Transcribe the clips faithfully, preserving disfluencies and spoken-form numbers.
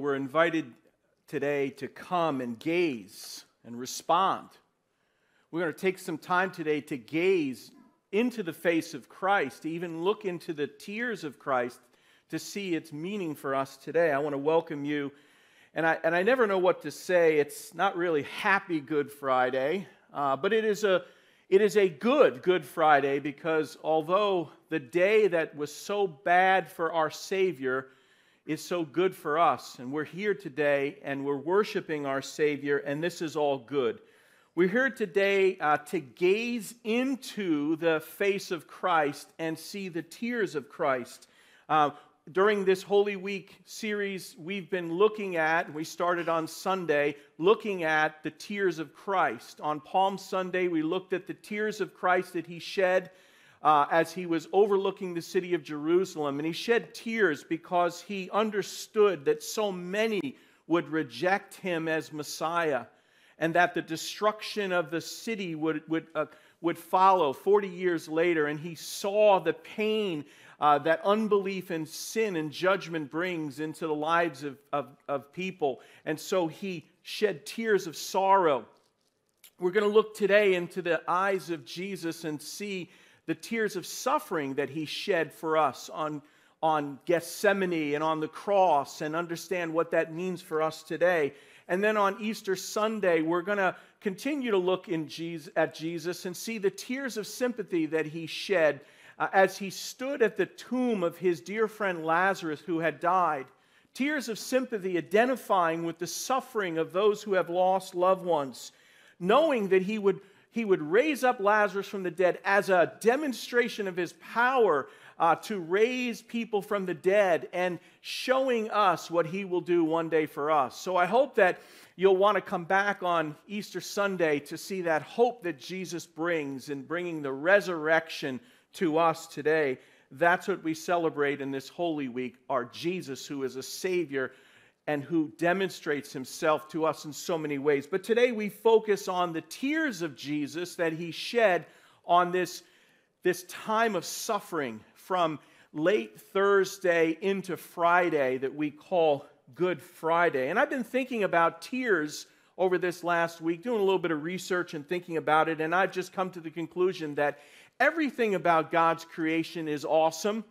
we're invited today to come and gaze and respond. We're going to take some time today to gaze into the face of Christ, to even look into the tears of Christ to see its meaning for us today. I want to welcome you. And I, and I never know what to say. It's not really happy Good Friday, uh, but it is a It is a good Good Friday, because although the day that was so bad for our Savior is so good for us, and we're here today and we're worshiping our Savior, and this is all good. We're here today uh, to gaze into the face of Christ and see the tears of Christ. Uh, during this Holy Week series, we've been looking at, we started on Sunday, looking at the tears of Christ. On Palm Sunday, we looked at the tears of Christ that he shed uh, as he was overlooking the city of Jerusalem. And he shed tears because he understood that so many would reject him as Messiah, and that the destruction of the city would, would, uh, would follow forty years later. And he saw the pain Uh, that unbelief and sin and judgment brings into the lives of, of, of people. And so he shed tears of sorrow. We're going to look today into the eyes of Jesus and see the tears of suffering that he shed for us on, on Gethsemane and on the cross, and understand what that means for us today. And then on Easter Sunday, we're going to continue to look in Jesus, at Jesus and see the tears of sympathy that he shed Uh, as he stood at the tomb of his dear friend Lazarus, who had died. Tears of sympathy identifying with the suffering of those who have lost loved ones, knowing that he would, he would raise up Lazarus from the dead as a demonstration of his power uh, to raise people from the dead, and showing us what he will do one day for us. So I hope that you'll want to come back on Easter Sunday to see that hope that Jesus brings in bringing the resurrection to us today. That's what we celebrate in this Holy Week, our Jesus, who is a Savior and who demonstrates himself to us in so many ways. But today we focus on the tears of Jesus that he shed on this, this time of suffering from late Thursday into Friday that we call Good Friday. And I've been thinking about tears over this last week, doing a little bit of research and thinking about it, and I've just come to the conclusion that everything about God's creation is awesome,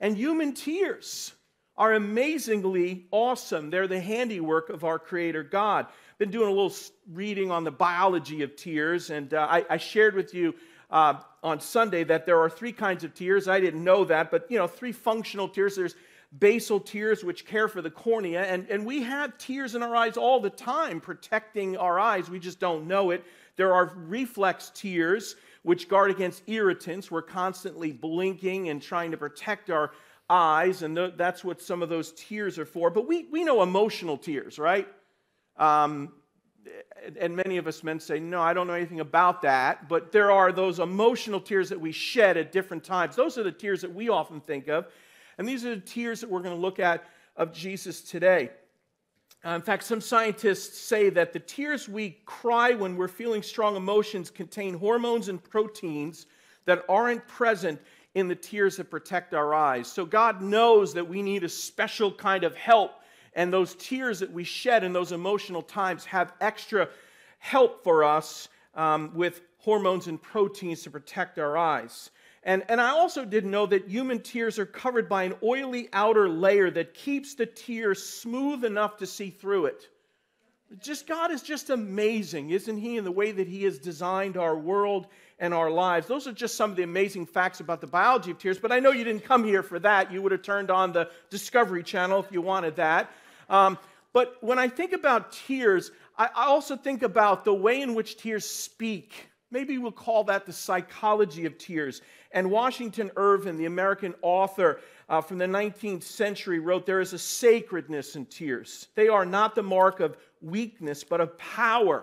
and human tears are amazingly awesome. They're the handiwork of our Creator God. I've been doing a little reading on the biology of tears, and uh, I, I shared with you uh, on Sunday that there are three kinds of tears. I didn't know that, but you know, three functional tears. There's basal tears, which care for the cornea, and, and we have tears in our eyes all the time, protecting our eyes. We just don't know it. There are reflex tears, which guard against irritants. We're constantly blinking and trying to protect our eyes, and th that's what some of those tears are for. But we, we know emotional tears, right? Um, and many of us men say, no, I don't know anything about that. But there are those emotional tears that we shed at different times. Those are the tears that we often think of. And these are the tears that we're going to look at of Jesus today. Uh, in fact, some scientists say that the tears we cry when we're feeling strong emotions contain hormones and proteins that aren't present in the tears that protect our eyes. So God knows that we need a special kind of help, and those tears that we shed in those emotional times have extra help for us um, with hormones and proteins to protect our eyes. And, and I also didn't know that human tears are covered by an oily outer layer that keeps the tear smooth enough to see through it. Just God is just amazing, isn't he, in the way that he has designed our world and our lives. Those are just some of the amazing facts about the biology of tears, but I know you didn't come here for that. You would have turned on the Discovery Channel if you wanted that. Um, but when I think about tears, I, I also think about the way in which tears speak. Maybe we'll call that the psychology of tears. And Washington Irving, the American author uh, from the nineteenth century, wrote, "There is a sacredness in tears. They are not the mark of weakness, but of power."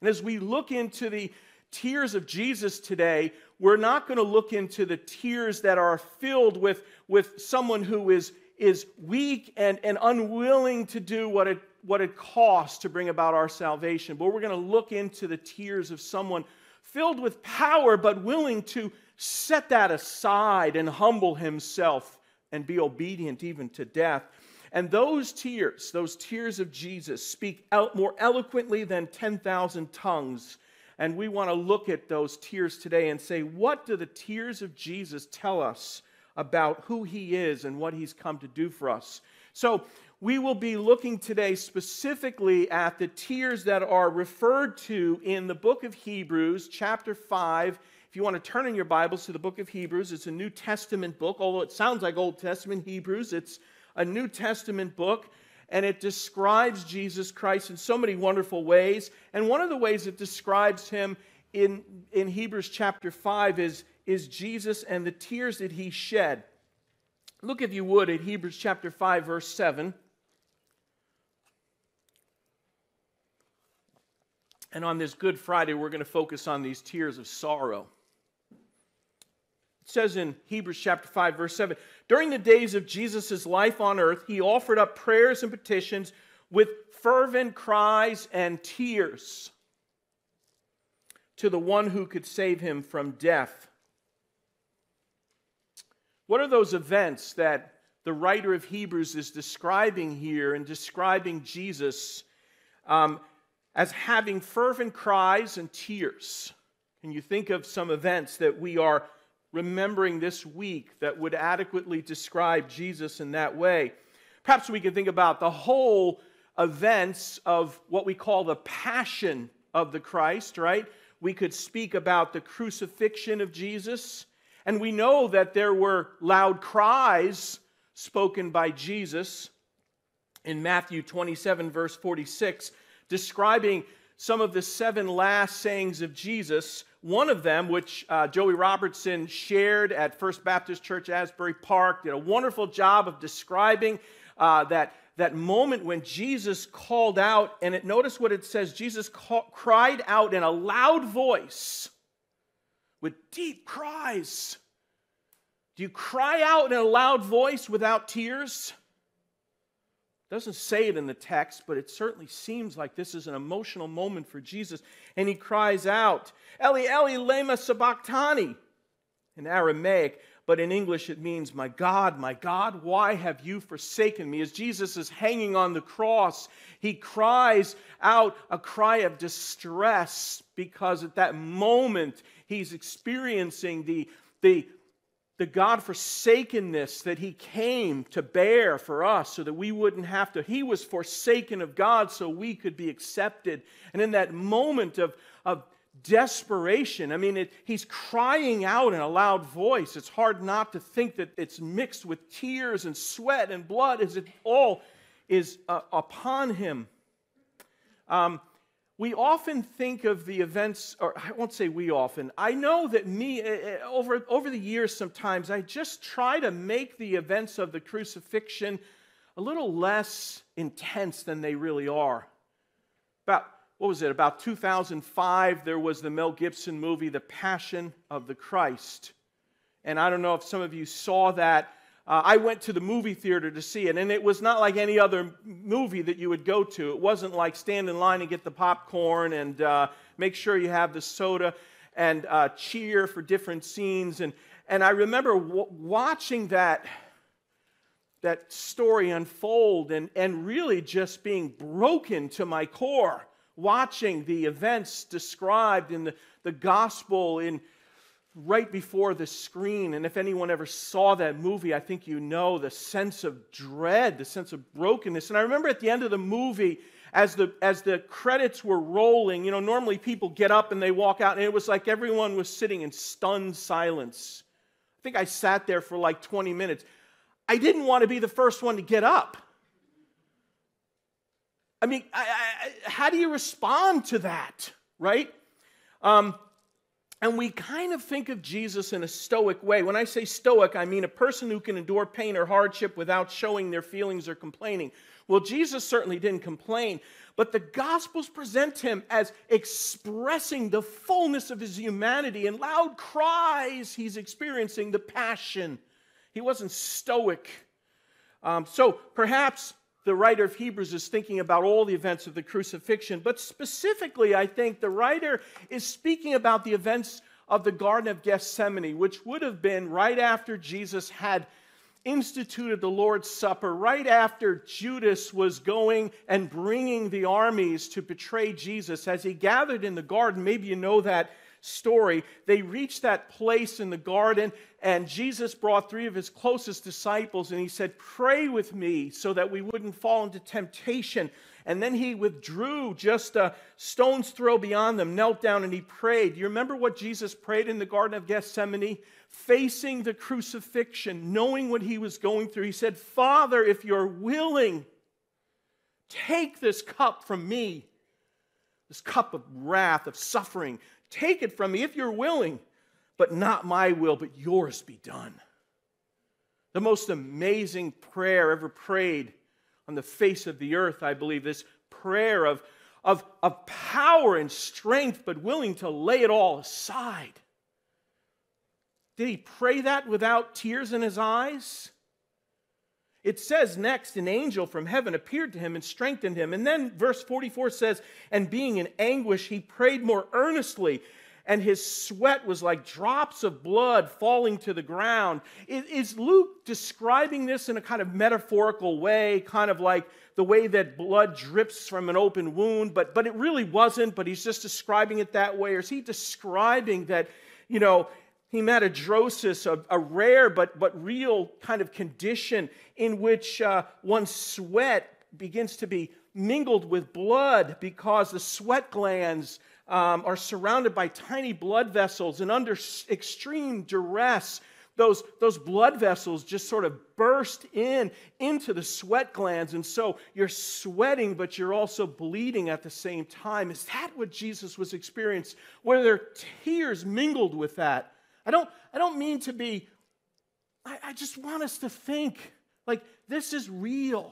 And as we look into the tears of Jesus today, we're not going to look into the tears that are filled with, with someone who is, is weak and, and unwilling to do what it what it costs to bring about our salvation. But we're going to look into the tears of someone filled with power, but willing to set that aside and humble himself and be obedient even to death. And those tears, those tears of Jesus speak out more eloquently than ten thousand tongues. And we want to look at those tears today and say, what do the tears of Jesus tell us about who he is and what he's come to do for us? So we will be looking today specifically at the tears that are referred to in the book of Hebrews, chapter five. If you want to turn in your Bibles to the book of Hebrews, it's a New Testament book. Although it sounds like Old Testament Hebrews, it's a New Testament book. And it describes Jesus Christ in so many wonderful ways. And one of the ways it describes him in, in Hebrews chapter five is, is Jesus and the tears that he shed. Look, if you would, at Hebrews chapter five, verse seven. And on this Good Friday, we're going to focus on these tears of sorrow. It says in Hebrews chapter five, verse seven, during the days of Jesus' life on earth, he offered up prayers and petitions with fervent cries and tears to the one who could save him from death. What are those events that the writer of Hebrews is describing here and describing Jesus um, as having fervent cries and tears? Can you think of some events that we are remembering this week that would adequately describe Jesus in that way? Perhaps we could think about the whole events of what we call the Passion of the Christ, right? We could speak about the crucifixion of Jesus, and we know that there were loud cries spoken by Jesus in Matthew twenty-seven, verse forty-six, describing some of the seven last sayings of Jesus. One of them, which uh, Joey Robertson shared at First Baptist Church, Asbury Park, did a wonderful job of describing uh, that, that moment when Jesus called out, and it, notice what it says, Jesus call, cried out in a loud voice with deep cries. Do you cry out in a loud voice without tears? Doesn't say it in the text, but it certainly seems like this is an emotional moment for Jesus. And he cries out, Eli, Eli, lema sabachthani, in Aramaic. But in English it means, my God, my God, why have you forsaken me? As Jesus is hanging on the cross, he cries out a cry of distress because at that moment he's experiencing the, the, the God-forsakenness that he came to bear for us so that we wouldn't have to. He was forsaken of God so we could be accepted. And in that moment of, of desperation, I mean, it, he's crying out in a loud voice. It's hard not to think that it's mixed with tears and sweat and blood as it all is uh, upon him. Um, We often think of the events, or I won't say we often, I know that me, over, over the years sometimes, I just try to make the events of the crucifixion a little less intense than they really are. About, what was it, about two thousand five, there was the Mel Gibson movie, The Passion of the Christ. And I don't know if some of you saw that. Uh, I went to the movie theater to see it, and it was not like any other movie that you would go to. It wasn't like stand in line and get the popcorn and uh, make sure you have the soda and uh, cheer for different scenes. And, and I remember w watching that, that story unfold and, and really just being broken to my core, watching the events described in the, the gospel in right before the screen. And if anyone ever saw that movie, I think you know the sense of dread, the sense of brokenness. And I remember at the end of the movie, as the, as the credits were rolling, you know, normally people get up and they walk out, and it was like everyone was sitting in stunned silence. I think I sat there for like twenty minutes. I didn't want to be the first one to get up. I mean, I, I, how do you respond to that, right? Um, And we kind of think of Jesus in a stoic way. When I say stoic, I mean a person who can endure pain or hardship without showing their feelings or complaining. Well, Jesus certainly didn't complain, but the Gospels present him as expressing the fullness of his humanity. In loud cries, he's experiencing the passion. He wasn't stoic. Um, so perhaps the writer of Hebrews is thinking about all the events of the crucifixion, but specifically, I think the writer is speaking about the events of the Garden of Gethsemane, which would have been right after Jesus had instituted the Lord's Supper right after Judas was going and bringing the armies to betray Jesus. As he gathered in the garden, maybe you know that story, they reached that place in the garden, and Jesus brought three of his closest disciples, and he said, "Pray with me so that we wouldn't fall into temptation." And then he withdrew just a stone's throw beyond them, knelt down, and he prayed. You remember what Jesus prayed in the Garden of Gethsemane? Facing the crucifixion, knowing what he was going through, he said, "Father, if you're willing, take this cup from me, this cup of wrath, of suffering. Take it from me if you're willing, but not my will, but yours be done." The most amazing prayer ever prayed on the face of the earth, I believe, this prayer of, of, of power and strength, but willing to lay it all aside. Did he pray that without tears in his eyes? It says next, an angel from heaven appeared to him and strengthened him. And then verse forty-four says, and being in anguish, he prayed more earnestly, and his sweat was like drops of blood falling to the ground. Is Luke describing this in a kind of metaphorical way, kind of like the way that blood drips from an open wound, but, but it really wasn't, but he's just describing it that way? Or is he describing that, you know, hematidrosis, a, a rare but, but real kind of condition in which uh, one's sweat begins to be mingled with blood because the sweat glands Um, are surrounded by tiny blood vessels, and under extreme duress, those, those blood vessels just sort of burst in into the sweat glands, and so you're sweating, but you're also bleeding at the same time. Is that what Jesus was experiencing? Were there tears mingled with that? I don't, I don't mean to be, I, I just want us to think, like, this is real.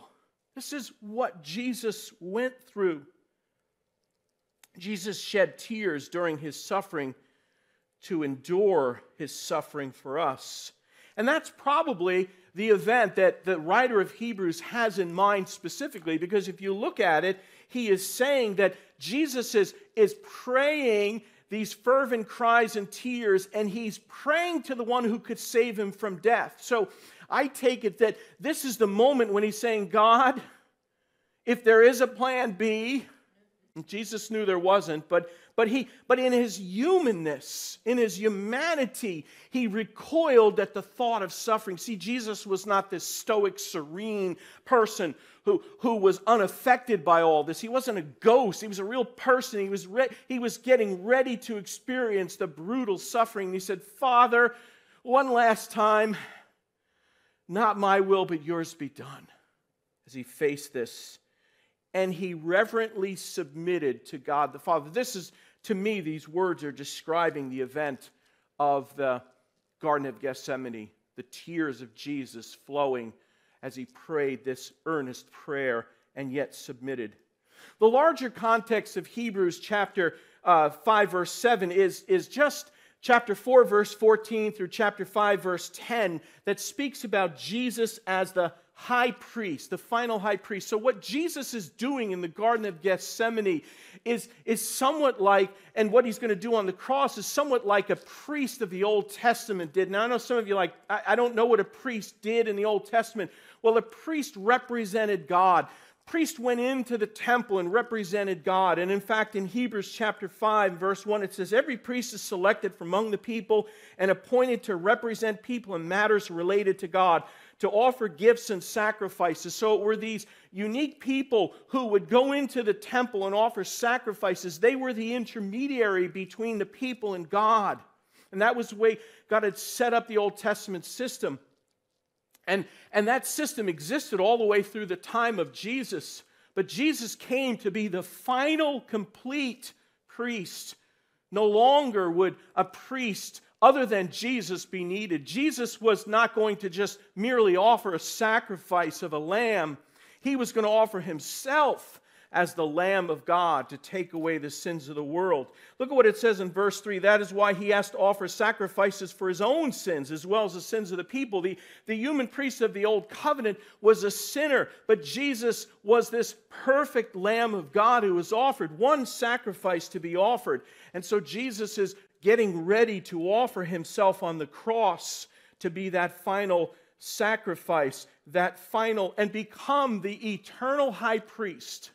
This is what Jesus went through. Jesus shed tears during his suffering to endure his suffering for us. And that's probably the event that the writer of Hebrews has in mind specifically, because if you look at it, he is saying that Jesus is, is praying these fervent cries and tears, and he's praying to the one who could save him from death. So I take it that this is the moment when he's saying, "God, if there is a plan B," Jesus knew there wasn't, but, but, he, but in his humanness, in his humanity, he recoiled at the thought of suffering. See, Jesus was not this stoic, serene person who, who was unaffected by all this. He wasn't a ghost. He was a real person. He was, re he was getting ready to experience the brutal suffering. And he said, "Father, one last time, not my will, but yours be done," as he faced this. And he reverently submitted to God the Father. This is, to me, these words are describing the event of the Garden of Gethsemane, the tears of Jesus flowing as he prayed this earnest prayer and yet submitted. The larger context of Hebrews chapter uh, five, verse seven is, is just chapter four, verse fourteen through chapter five, verse ten, that speaks about Jesus as the high priest, the final high priest. So what Jesus is doing in the Garden of Gethsemane is, is somewhat like, and what he's going to do on the cross is somewhat like a priest of the Old Testament did. Now, I know some of you are like, I, I don't know what a priest did in the Old Testament. Well, a priest represented God. Priest went into the temple and represented God. And in fact, in Hebrews chapter five, verse one, it says, "Every priest is selected from among the people and appointed to represent people in matters related to God, to offer gifts and sacrifices." So it were these unique people who would go into the temple and offer sacrifices. They were the intermediary between the people and God. And that was the way God had set up the Old Testament system. And, and that system existed all the way through the time of Jesus. But Jesus came to be the final, complete priest. No longer would a priest other than Jesus be needed. Jesus was not going to just merely offer a sacrifice of a lamb. He was going to offer himself as the Lamb of God to take away the sins of the world. Look at what it says in verse three. "That is why he has to offer sacrifices for his own sins as well as the sins of the people." The, the human priest of the Old Covenant was a sinner, but Jesus was this perfect Lamb of God who was offered one sacrifice to be offered. And so Jesus is getting ready to offer himself on the cross to be that final sacrifice, that final, and become the eternal high priest.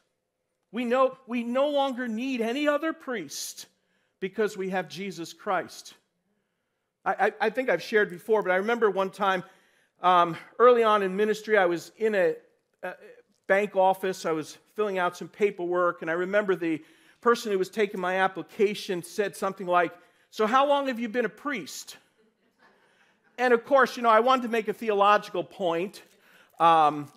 We know we no longer need any other priest because we have Jesus Christ. I, I, I think I've shared before, but I remember one time um, early on in ministry, I was in a, a bank office. I was filling out some paperwork, and I remember the person who was taking my application said something like, "So how long have you been a priest?" And of course, you know, I wanted to make a theological point. Um,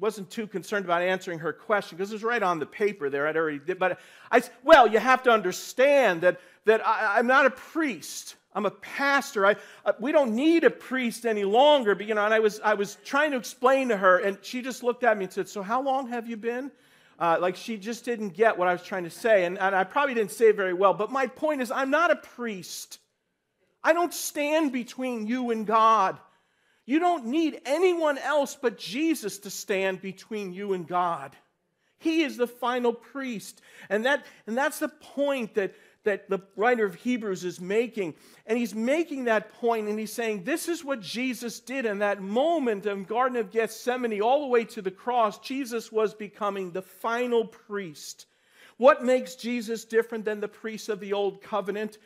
wasn't too concerned about answering her question because it was right on the paper there. I'd already did, but I well, you have to understand that that I, I'm not a priest. I'm a pastor. I, uh, we don't need a priest any longer. But you know, and I was I was trying to explain to her, and she just looked at me and said, "So how long have you been?" Uh, like she just didn't get what I was trying to say, and, and I probably didn't say it very well. But my point is, I'm not a priest. I don't stand between you and God. You don't need anyone else but Jesus to stand between you and God. He is the final priest. And, that, and that's the point that, that the writer of Hebrews is making. And he's making that point, and he's saying, this is what Jesus did in that moment in the Garden of Gethsemane, all the way to the cross. Jesus was becoming the final priest. What makes Jesus different than the priests of the old covenant?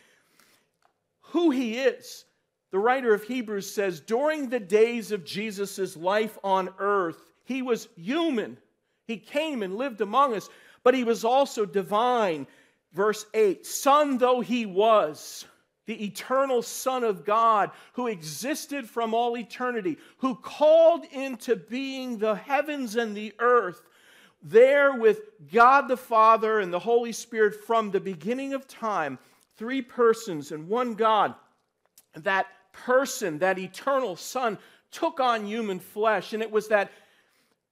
Who he is. The writer of Hebrews says, during the days of Jesus' life on earth, he was human. He came and lived among us, but he was also divine. Verse eight, son though he was, the eternal Son of God, who existed from all eternity, who called into being the heavens and the earth, there with God the Father and the Holy Spirit from the beginning of time, three persons and one God. That person, that eternal Son, took on human flesh. And it was that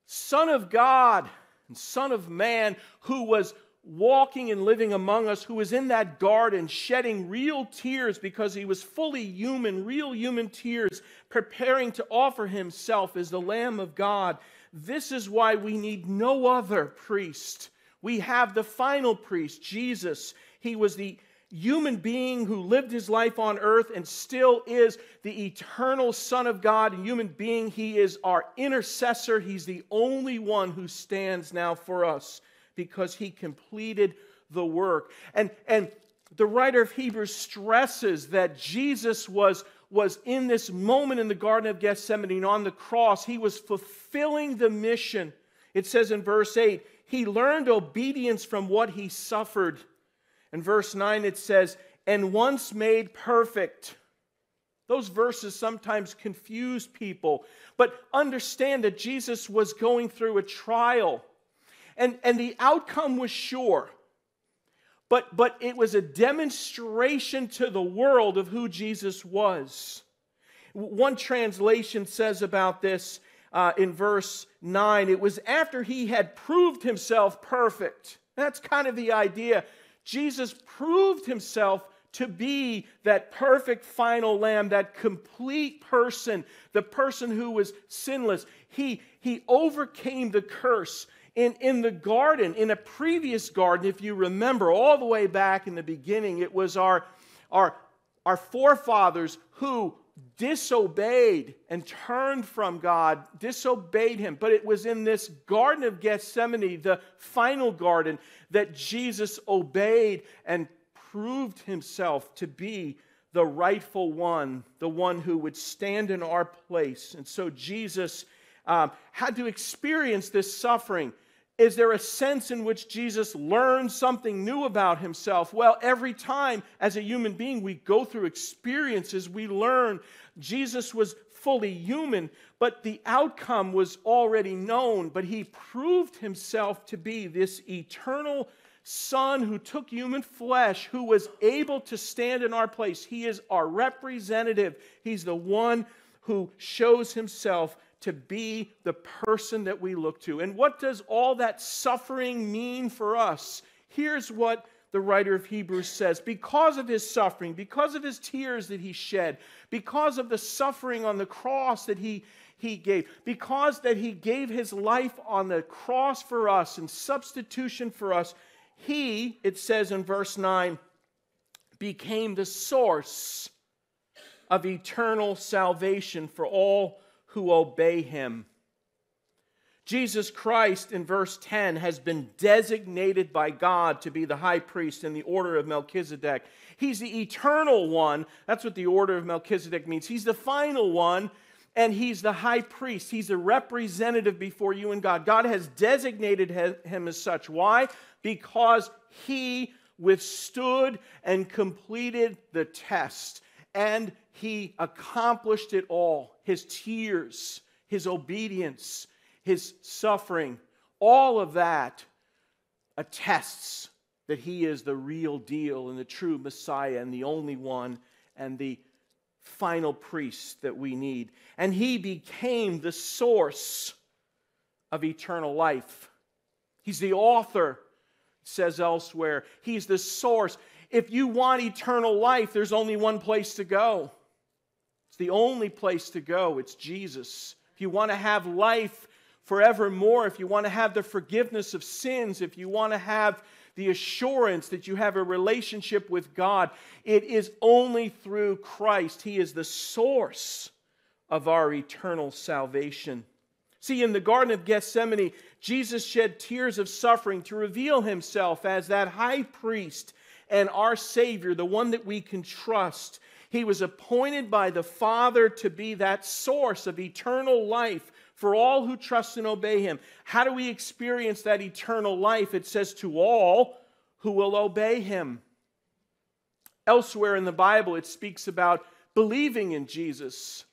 Son of God and Son of Man who was walking and living among us, who was in that garden shedding real tears because he was fully human, real human tears, preparing to offer himself as the Lamb of God. This is why we need no other priest. We have the final priest, Jesus. He was the human being who lived his life on earth and still is the eternal Son of God and human being. He is our intercessor. He's the only one who stands now for us because he completed the work. And, and the writer of Hebrews stresses that Jesus was, was in this moment in the Garden of Gethsemane and on the cross. He was fulfilling the mission. It says in verse eight, he learned obedience from what he suffered. In verse nine, it says, and once made perfect. Those verses sometimes confuse people. But understand that Jesus was going through a trial. And, and the outcome was sure. But, but it was a demonstration to the world of who Jesus was. One translation says about this uh, in verse nine, it was after he had proved himself perfect. That's kind of the idea. Jesus proved himself to be that perfect final lamb, that complete person, the person who was sinless. He, he overcame the curse in, in the garden, in a previous garden, if you remember, all the way back in the beginning. It was our, our, our forefathers who disobeyed and turned from God, disobeyed him. But it was in this Garden of Gethsemane, the final garden, that Jesus obeyed and proved himself to be the rightful one, the one who would stand in our place. And so Jesus um, had to experience this suffering. Is there a sense in which Jesus learned something new about himself? Well, every time as a human being we go through experiences, we learn. Jesus was fully human, but the outcome was already known. But he proved himself to be this eternal Son who took human flesh, who was able to stand in our place. He is our representative. He's the one who shows himself to be the person that we look to. And what does all that suffering mean for us? Here's what the writer of Hebrews says. Because of his suffering, because of his tears that he shed, because of the suffering on the cross that he, he gave, because that he gave his life on the cross for us in substitution for us, he, it says in verse nine, became the source of eternal salvation for all who obey him. Jesus Christ, in verse ten, has been designated by God to be the high priest in the order of Melchizedek. He's the eternal one. That's what the order of Melchizedek means. He's the final one, and he's the high priest. He's a representative before you and God. God has designated him as such. Why? Because he withstood and completed the test, and he accomplished it all. His tears, his obedience, his suffering, all of that attests that he is the real deal and the true Messiah and the only one and the final priest that we need. And he became the source of eternal life. He's the author, it says elsewhere. He's the source. If you want eternal life, there's only one place to go. It's the only place to go. It's Jesus. If you want to have life forevermore, if you want to have the forgiveness of sins, if you want to have the assurance that you have a relationship with God, it is only through Christ. He is the source of our eternal salvation. See, in the Garden of Gethsemane, Jesus shed tears of suffering to reveal himself as that high priest and our Savior, the one that we can trust. He was appointed by the Father to be that source of eternal life for all who trust and obey him. How do we experience that eternal life? It says to all who will obey him. Elsewhere in the Bible, it speaks about believing in Jesus.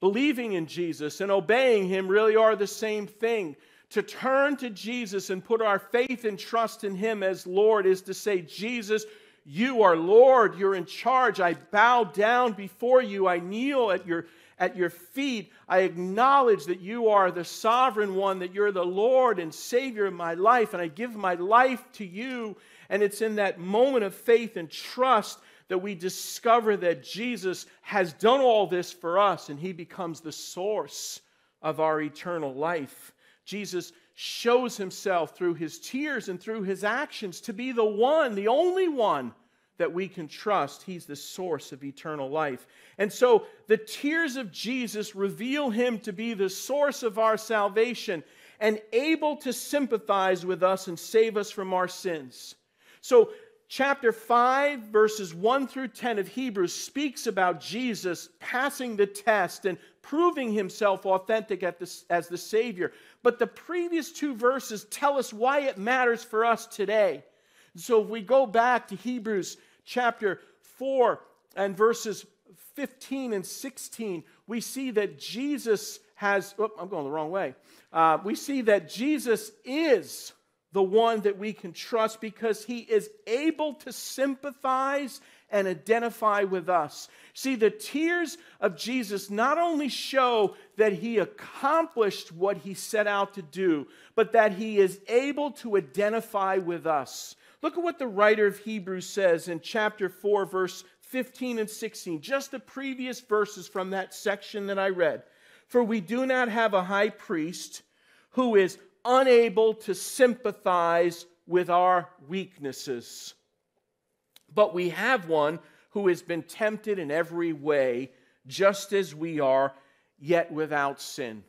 Believing in Jesus and obeying him really are the same thing. To turn to Jesus and put our faith and trust in him as Lord is to say, Jesus, you are Lord, you're in charge. I bow down before you. I kneel at your At your feet, I acknowledge that you are the sovereign one, that you're the Lord and Savior of my life, and I give my life to you. And it's in that moment of faith and trust that we discover that Jesus has done all this for us, and he becomes the source of our eternal life. Jesus shows himself through his tears and through his actions to be the one, the only one, that we can trust. He's the source of eternal life. And so the tears of Jesus reveal him to be the source of our salvation and able to sympathize with us and save us from our sins. So chapter five, verses one through ten of Hebrews speaks about Jesus passing the test and proving himself authentic at the, as the Savior. But the previous two verses tell us why it matters for us today. So if we go back to Hebrews chapter four and verses fifteen and sixteen, we see that Jesus has, oh, I'm going the wrong way. Uh, we see that Jesus is the one that we can trust because he is able to sympathize and identify with us. See, the tears of Jesus not only show that he accomplished what he set out to do, but that he is able to identify with us. Look at what the writer of Hebrews says in chapter four, verse fifteen and sixteen, just the previous verses from that section that I read. For we do not have a high priest who is unable to sympathize with our weaknesses, but we have one who has been tempted in every way, just as we are, yet without sin.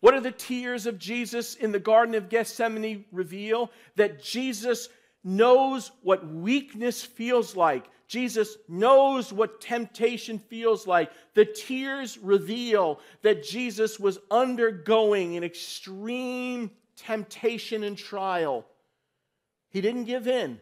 What do the tears of Jesus in the Garden of Gethsemane reveal? That Jesus knows what weakness feels like. Jesus knows what temptation feels like. The tears reveal that Jesus was undergoing an extreme temptation and trial. He didn't give in.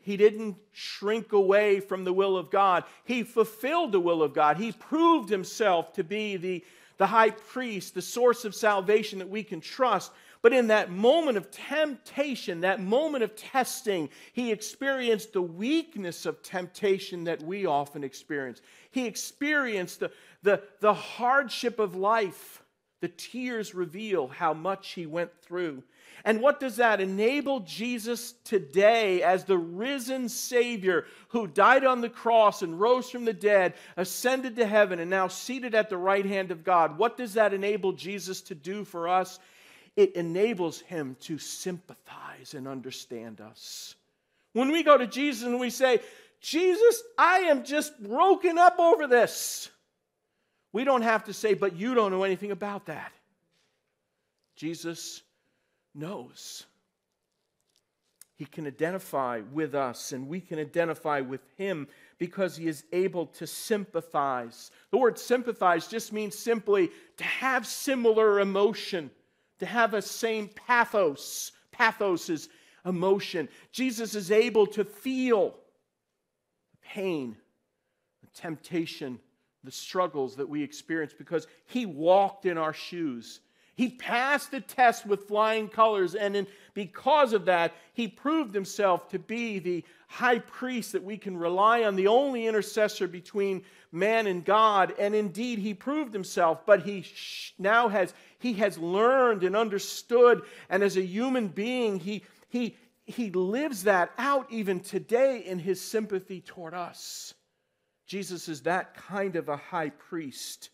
He didn't shrink away from the will of God. He fulfilled the will of God. He proved himself to be the The high priest, the source of salvation that we can trust. But in that moment of temptation, that moment of testing, he experienced the weakness of temptation that we often experience. He experienced the, the, the hardship of life. The tears reveal how much he went through. And what does that enable Jesus today as the risen Savior who died on the cross and rose from the dead, ascended to heaven, and now seated at the right hand of God? What does that enable Jesus to do for us? It enables him to sympathize and understand us. When we go to Jesus and we say, Jesus, I am just broken up over this. We don't have to say, but you don't know anything about that. Jesus knows. He can identify with us, and we can identify with him because he is able to sympathize. The word sympathize just means simply to have similar emotion, to have a same pathos. Pathos is emotion. Jesus is able to feel the pain, the temptation, the struggles that we experience because he walked in our shoes. He passed the test with flying colors, and in, because of that, he proved himself to be the high priest that we can rely on, the only intercessor between man and God. And indeed, he proved himself, but he now has, he has learned and understood, and as a human being, he, he, he lives that out even today in his sympathy toward us. Jesus is that kind of a high priest.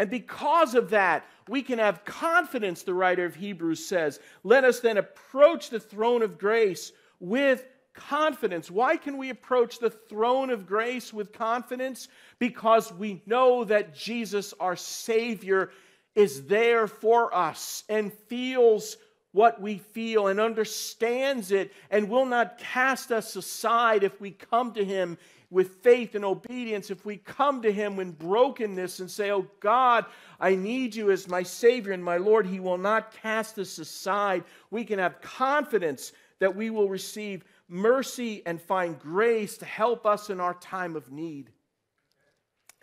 And because of that, we can have confidence, the writer of Hebrews says. Let us then approach the throne of grace with confidence. Why can we approach the throne of grace with confidence? Because we know that Jesus, our Savior, is there for us and feels what we feel and understands it and will not cast us aside if we come to him with faith and obedience, if we come to him in brokenness and say, oh God, I need you as my Savior and my Lord, he will not cast us aside. We can have confidence that we will receive mercy and find grace to help us in our time of need.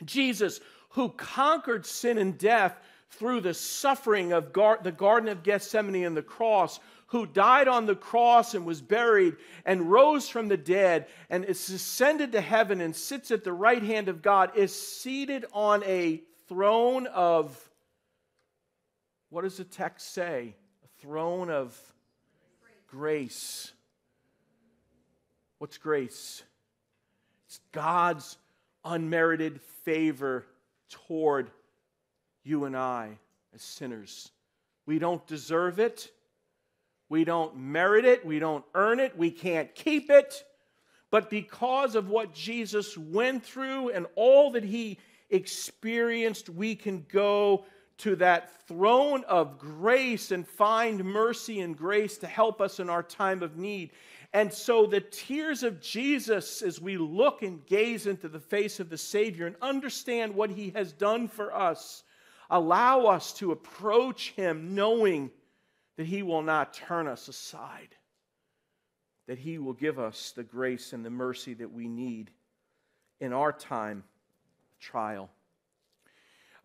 Jesus, who conquered sin and death through the suffering of gar- the Garden of Gethsemane and the cross, who died on the cross and was buried and rose from the dead and is ascended to heaven and sits at the right hand of God, is seated on a throne of, what does the text say? A throne of grace. What's grace? It's God's unmerited favor toward you and I as sinners. We don't deserve it. We don't merit it, we don't earn it, we can't keep it. But because of what Jesus went through and all that he experienced, we can go to that throne of grace and find mercy and grace to help us in our time of need. And so the tears of Jesus, as we look and gaze into the face of the Savior and understand what he has done for us, allow us to approach him knowing that he will not turn us aside, that he will give us the grace and the mercy that we need in our time of trial.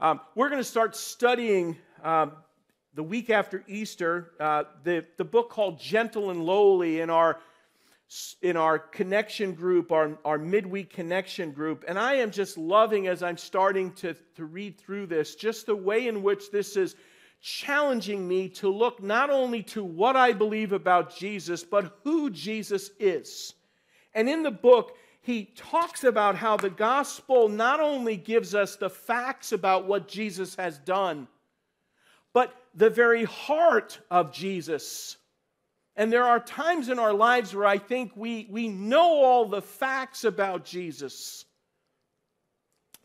Um, we're going to start studying um, the week after Easter, uh, the, the book called Gentle and Lowly in our, in our connection group, our, our midweek connection group. And I am just loving as I'm starting to, to read through this, just the way in which this is challenging me to look not only to what I believe about Jesus, but who Jesus is. And in the book, he talks about how the gospel not only gives us the facts about what Jesus has done, but the very heart of Jesus. And there are times in our lives where I think we, we know all the facts about Jesus,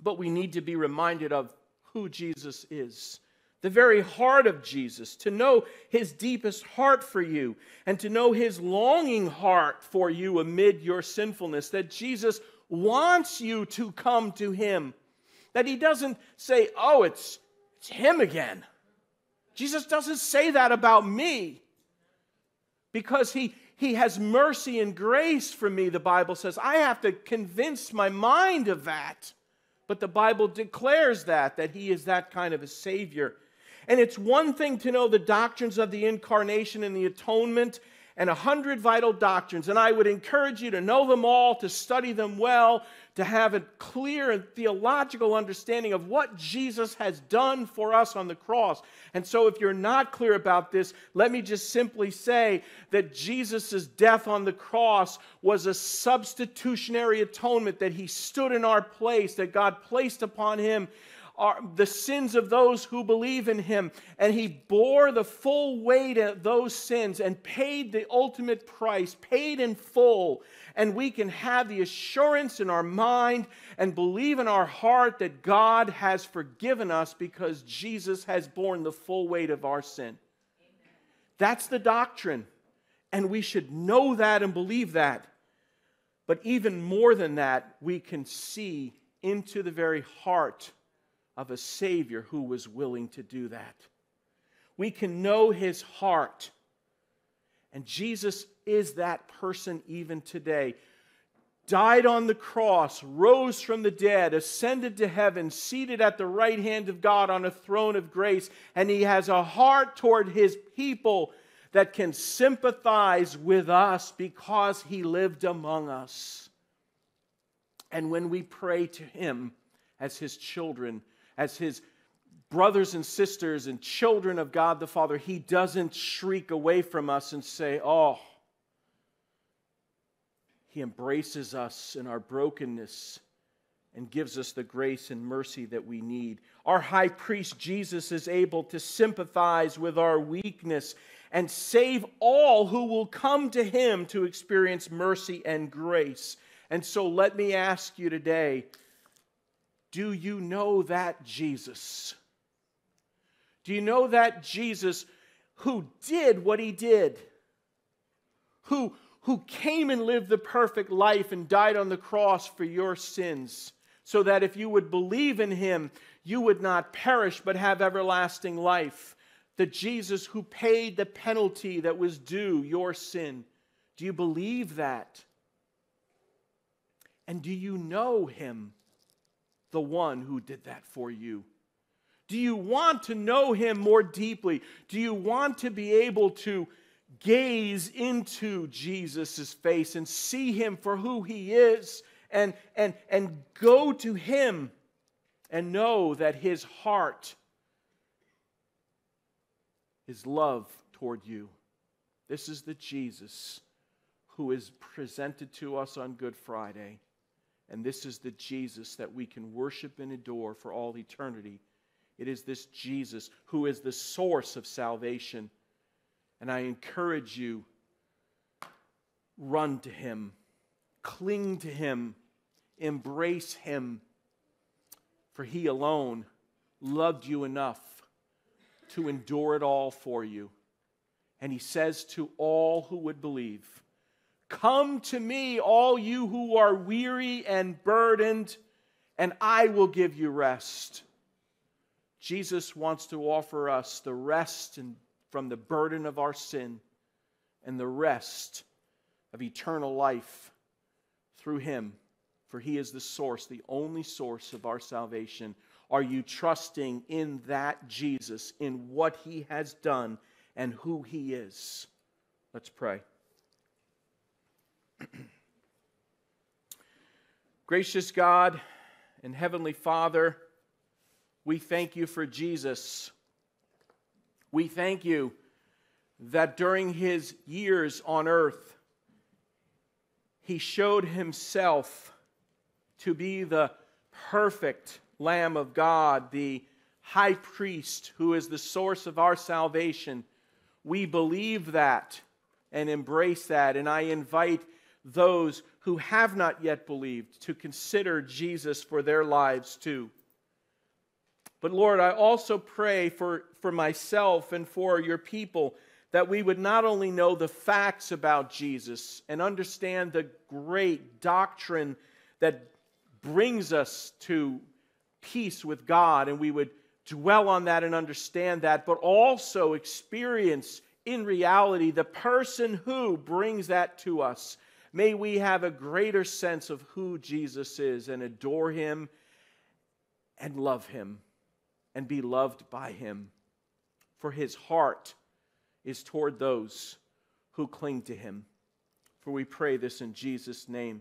but we need to be reminded of who Jesus is. The very heart of Jesus, to know his deepest heart for you and to know his longing heart for you amid your sinfulness, that Jesus wants you to come to him, that he doesn't say, oh, it's, it's him again. Jesus doesn't say that about me because he, he has mercy and grace for me, the Bible says. I have to convince my mind of that, but the Bible declares that, that he is that kind of a Savior. And it's one thing to know the doctrines of the incarnation and the atonement and a hundred vital doctrines. And I would encourage you to know them all, to study them well, to have a clear and theological understanding of what Jesus has done for us on the cross. And so if you're not clear about this, let me just simply say that Jesus' death on the cross was a substitutionary atonement, that he stood in our place, that God placed upon him are the sins of those who believe in him. And he bore the full weight of those sins and paid the ultimate price, paid in full. And we can have the assurance in our mind and believe in our heart that God has forgiven us because Jesus has borne the full weight of our sin. That's the doctrine. And we should know that and believe that. But even more than that, we can see into the very heart of a Savior who was willing to do that. We can know his heart. And Jesus is that person even today. Died on the cross, rose from the dead, ascended to heaven, seated at the right hand of God on a throne of grace. And he has a heart toward his people that can sympathize with us because he lived among us. And when we pray to him as his children, as his brothers and sisters and children of God the Father, he doesn't shriek away from us and say, oh. He embraces us in our brokenness and gives us the grace and mercy that we need. Our high priest, Jesus, is able to sympathize with our weakness and save all who will come to him to experience mercy and grace. And so let me ask you today, do you know that Jesus? Do you know that Jesus who did what he did? Who, who came and lived the perfect life and died on the cross for your sins? So that if you would believe in him, you would not perish but have everlasting life. The Jesus who paid the penalty that was due your sin. Do you believe that? And do you know him, the one who did that for you? Do you want to know him more deeply? Do you want to be able to gaze into Jesus' face and see him for who he is? And, and, and go to him and know that his heart is love toward you. This is the Jesus who is presented to us on Good Friday. And this is the Jesus that we can worship and adore for all eternity. It is this Jesus who is the source of salvation. And I encourage you, run to him. Cling to him, embrace him, for he alone loved you enough to endure it all for you. And he says to all who would believe, come to me, all you who are weary and burdened, and I will give you rest. Jesus wants to offer us the rest from the burden of our sin and the rest of eternal life through him, for he is the source, the only source of our salvation. Are you trusting in that Jesus, in what he has done and who he is? Let's pray. Gracious God and Heavenly Father, we thank you for Jesus. We thank you that during his years on earth, he showed himself to be the perfect Lamb of God, the high priest who is the source of our salvation. We believe that and embrace that. And I invite those who have not yet believed to consider Jesus for their lives too. But Lord, I also pray for, for myself and for your people, that we would not only know the facts about Jesus and understand the great doctrine that brings us to peace with God, and we would dwell on that and understand that, but also experience in reality the person who brings that to us. May we have a greater sense of who Jesus is and adore him and love him and be loved by him, for his heart is toward those who cling to him. For we pray this in Jesus' name.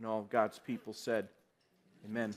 And all God's people said, amen.